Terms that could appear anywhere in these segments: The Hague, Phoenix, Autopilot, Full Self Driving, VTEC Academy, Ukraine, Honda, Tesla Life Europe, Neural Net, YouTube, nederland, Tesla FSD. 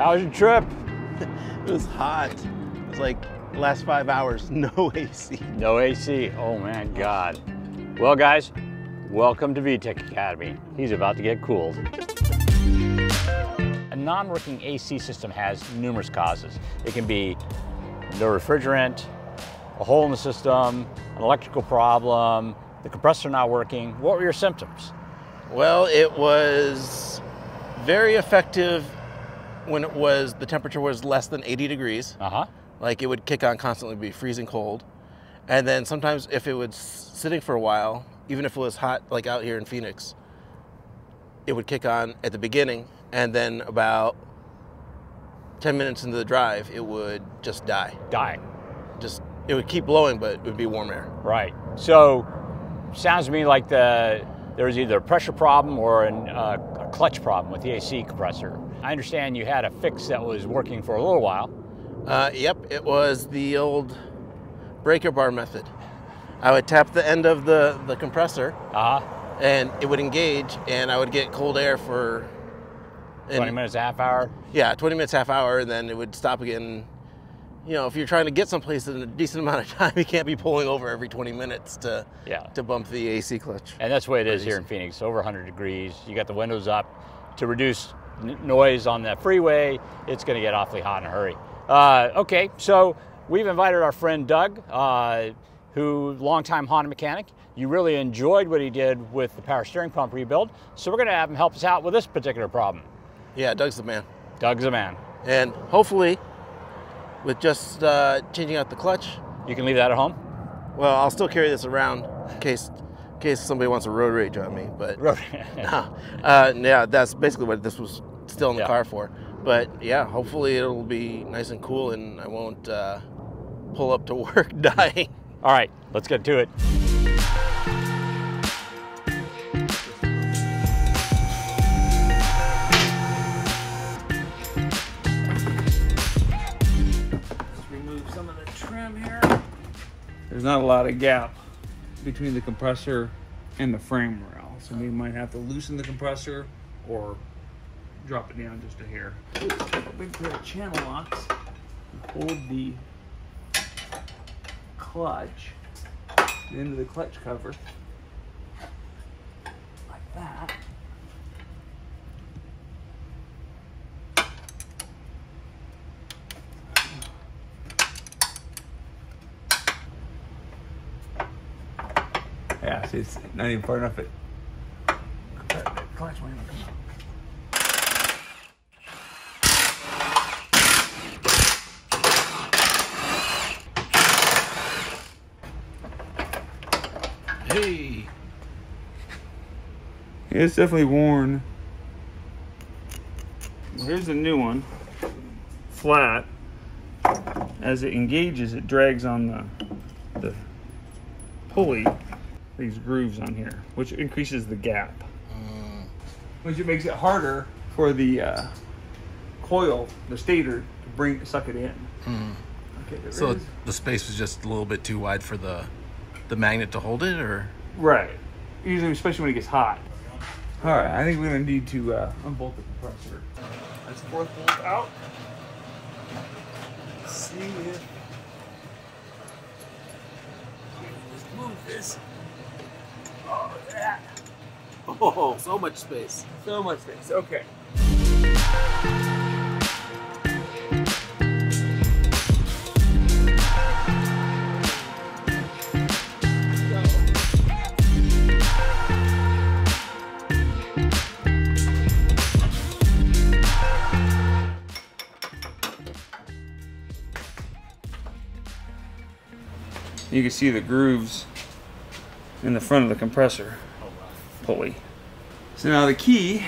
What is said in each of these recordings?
How was your trip? It was hot. It was like the last 5 hours, no AC. No AC, oh man, God. Well guys, welcome to VTEC Academy. He's about to get cooled. A non-working AC system has numerous causes. It can be no refrigerant, a hole in the system, an electrical problem, the compressor not working. What were your symptoms? Well, it was very effective when it was, the temperature was less than 80 degrees. Uh-huh. Like it would kick on constantly, be freezing cold. And then sometimes if it was sitting for a while, even if it was hot, like out here in Phoenix, it would kick on at the beginning. And then about 10 minutes into the drive, it would just die. Die. Just, it would keep blowing, but it would be warm air. Right. So sounds to me like there was either a pressure problem or a clutch problem with the AC compressor. I understand you had a fix that was working for a little while. Yep, it was the old breaker bar method. I would tap the end of the compressor, and it would engage, and I would get cold air for 20 minutes, a half hour? Yeah, 20 minutes, half hour, and then it would stop again. You know, if you're trying to get someplace in a decent amount of time, you can't be pulling over every 20 minutes to bump the AC clutch. And that's the way it is here in Phoenix, over 100 degrees. You got the windows up to reduce noise on the freeway. It's going to get awfully hot in a hurry. Okay, so we've invited our friend Doug, who longtime Honda mechanic. You really enjoyed what he did with the power steering pump rebuild, so we're going to have him help us out with this particular problem. Yeah, Doug's the man. Doug's the man. And hopefully, with just changing out the clutch. You can leave that at home? Well, I'll still carry this around in case somebody wants a road rage on me, but yeah, that's basically what this was still in the car for. But yeah, hopefully it'll be nice and cool and I won't pull up to work dying. All right, let's get to it. There's not a lot of gap between the compressor and the frame rail. So we might have to loosen the compressor or drop it down just to here. Big pair of channel locks. Hold the clutch, the end of the clutch cover, like that. Yeah, see, it's not even far enough. Clutch went in. Hey! Yeah, it's definitely worn. Well, here's the new one. Flat. As it engages, it drags on the pulley. These grooves on here, which increases the gap, which it makes it harder for the coil, the stator, to suck it in. Okay, so the space was just a little bit too wide for the magnet to hold it, or right? Usually, especially when it gets hot. All right, I think we're gonna need to unbolt the compressor. That's fourth bolt out. Let's see if we move this. Oh, look at that. Oh, so much space. So much space. Okay. You can see the grooves in the front of the compressor pulley. So now the key,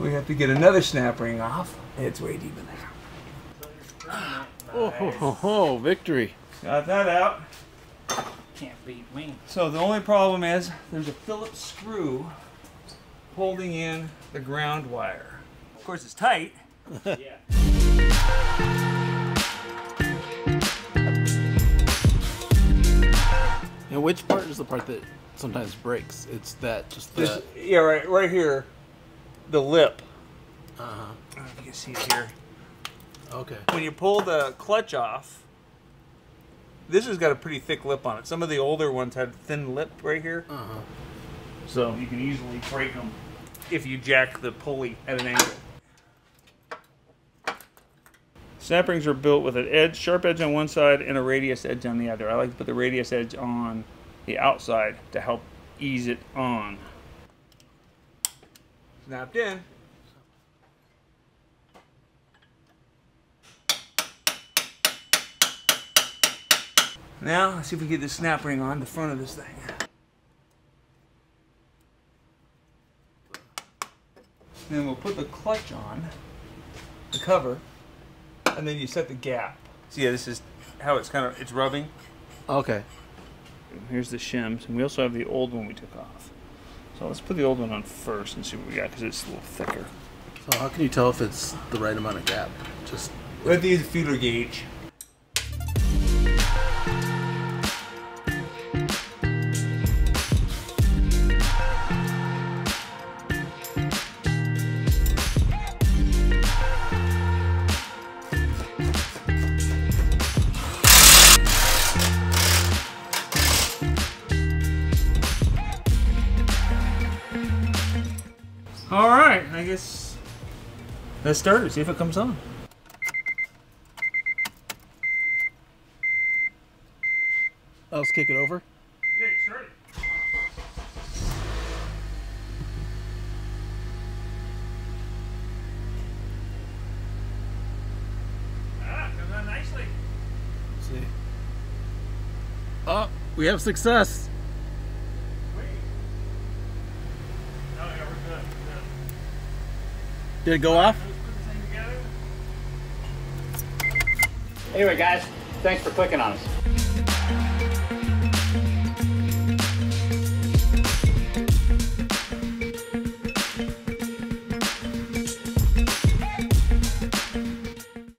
we have to get another snap ring off. It's way deep in there. Nice. Oh, ho, ho, victory. Got that out. Can't beat me. So the only problem is there's a Phillips screw holding in the ground wire. Of course it's tight. Yeah. And which part is the part that sometimes breaks? It's that just the... Yeah, right here, the lip I don't know if you can see it here. Okay. When you pull the clutch off, this has got a pretty thick lip on it. Some of the older ones had thin lip right here. Uh-huh. So you can easily break them if you jack the pulley at an angle. Snap rings are built with an edge, sharp edge on one side and a radius edge on the other. I like to put the radius edge on the outside to help ease it on. Snapped in. Now, let's see if we get the snap ring on the front of this thing. Then we'll put the clutch on, the cover, and then you set the gap. See, yeah, this is how it's kind of, it's rubbing. Okay. Here's the shims, and we also have the old one we took off. So let's put the old one on first and see what we got, because it's a little thicker. So how can you tell if it's the right amount of gap? Just with the feeler gauge. All right, I guess let's start it, see if it comes on. Let's kick it over. Yeah, it started. Ah, comes on nicely. Let's see. Oh, we have success. Did it go off? Anyway guys, thanks for clicking on us.